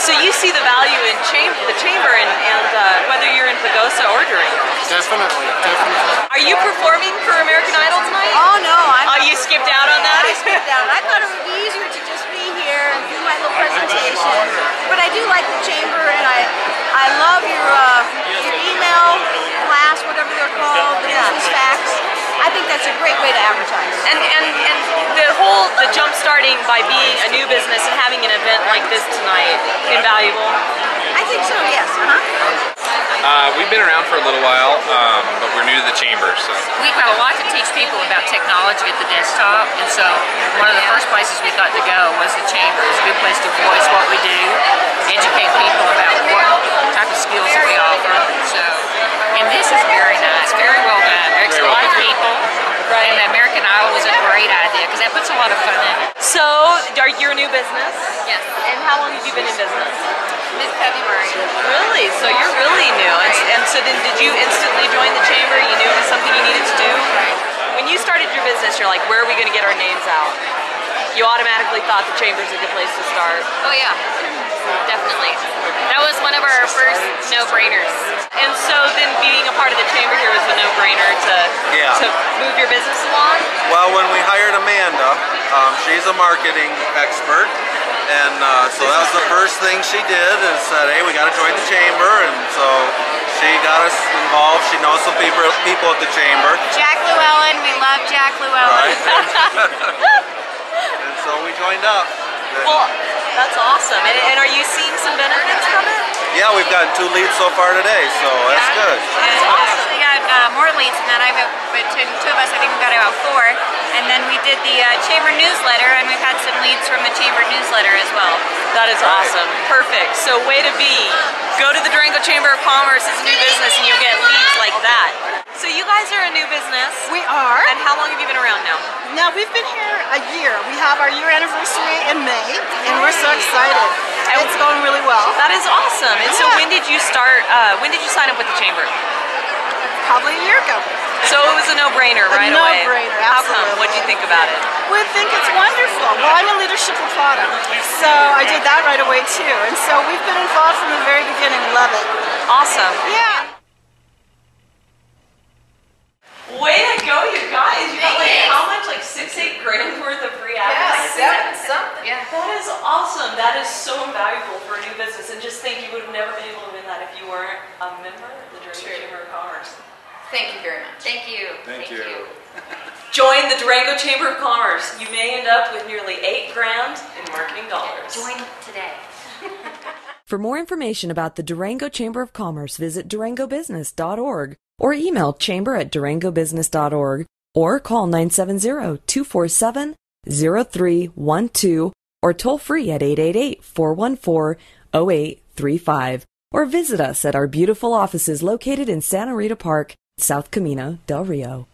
So you see the value in the chamber and whether you're in Pagosa or Durango. Definitely. Are you performing for American Idol tonight? Oh no, I'm. Oh, you skipped out on that? I skipped out. I thought it would be easier to just be here and do my little presentation. But I do like the chamber, and I love your email class, whatever they're called, the business facts. I think that's a great way to advertise. And the jump starting by being a new business and having an event like this tonight, invaluable? I think so, yes. We've been around for a little while, but we're new to the chamber. So we've got a lot to teach people about technology at the desktop, and so one of the first places we thought to go was the chamber. It's a good place to voice what we do, educate people about what type of skills that we offer. So, and this is very nice, very well done. There's a lot of people, and the American Idol was a great idea because that puts a lot of fun in it. So, you're a new business? Yes. And how long have you been in business? Miss Peggy Murray. Really? So you're really new. And so then did you instantly join the chamber? You knew it was something you needed to do? Right. When you started your business, you're like, where are we going to get our names out? You automatically thought the chamber's a good place to start. Oh yeah, definitely. That was one of our first no-brainers. And so then being a part of the chamber here was a no-brainer to move your business along? Well, when we hired Amanda, she's a marketing expert, and so that was the first thing she did is said, hey, we got to join the chamber, and so she got us involved. She knows some people at the chamber. Jack Llewellyn, we love Jack Llewellyn. Right. And so we joined up. Well, that's awesome. And are you seeing some benefits from it? Yeah, we've gotten 2 leads so far today, so that's good. That's awesome. We got more leads than that. Two of us, I think we got about 4. And then we did the chamber newsletter, and we've had some leads from the chamber newsletter as well. That is awesome. Perfect. So way to be. Go to the Durango Chamber of Commerce. It's a new business, and you'll get leads like that. So you guys are a new business. We are. And how long have you been around now? Now we've been here a year. We have our year anniversary in May, and we're so excited. It's going really well. That is awesome. And so when did you start? When did you sign up with the chamber? Probably a year ago. So it was a no-brainer right away. A no-brainer, absolutely. How come? What do you think about it? Well, I think it's wonderful. Well, I'm a leadership Plata, so I did that right away too. And so we've been involved from the very beginning. Love it. Awesome. Yeah. Way to go, you guys. You got like how much? Like 6-8 grand worth of free advertising? Yeah, 7 something. Yeah. That is awesome. That is so invaluable for a new business. And just think, you would have never been able to win that if you weren't a member of the Durango Chamber of Commerce. Thank you very much. Thank you. Thank you. Join the Durango Chamber of Commerce. You may end up with nearly $8,000 in marketing dollars. Join today. For more information about the Durango Chamber of Commerce, visit durangobusiness.org or email chamber@durangobusiness.org or call 970-247-0312 or toll free at 888-414-0835 or visit us at our beautiful offices located in Santa Rita Park, South Camino del Rio.